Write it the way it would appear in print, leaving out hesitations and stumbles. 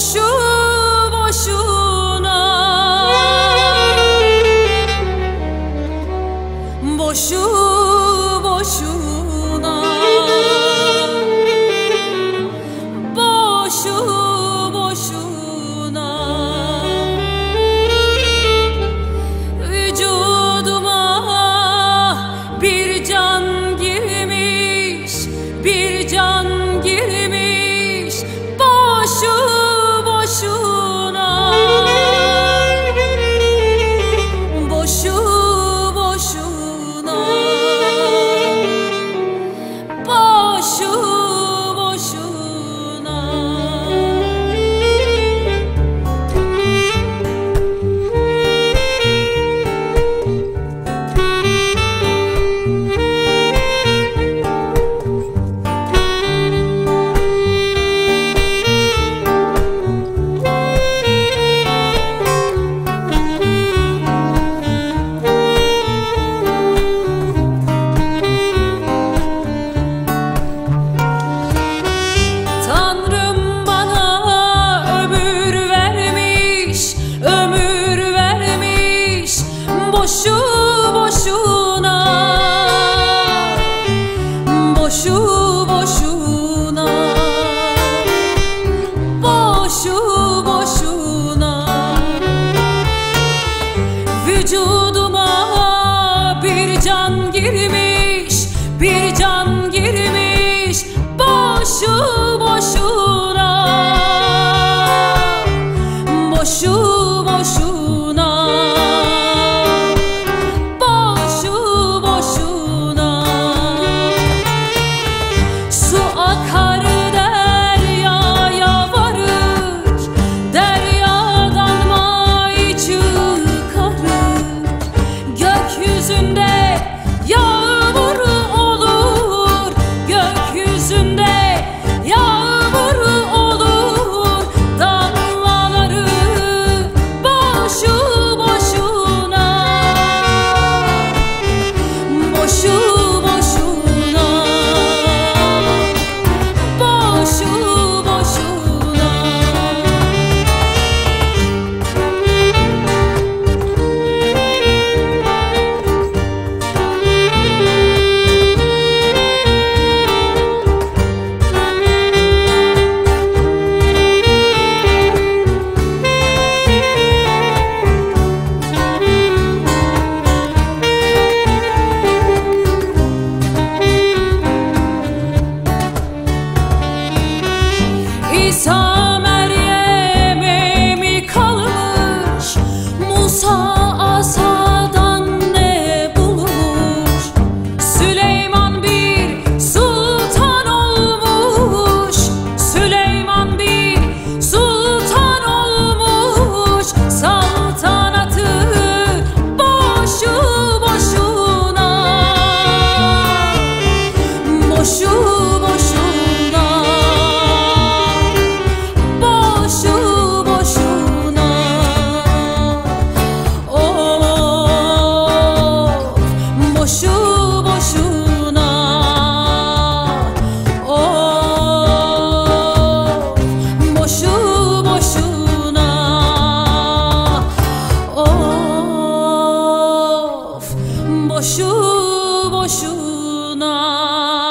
boşu boşuna, boşu boşuna, boşu boşuna vücuduma bir can girmiş, bir can girmiş boşu. Boşu boşuna, boşu boşuna, boşu boşuna vücuduma bir can girmiş, bir can girmiş boşu boşuna, boşu boşuna. İsa Meryem'e mi kalmış, Musa asadan ne bulmuş? Süleyman bir sultan olmuş, Süleyman bir sultan olmuş. Saltanatı boşu boşuna, boşu boşuna. Boşu boşuna.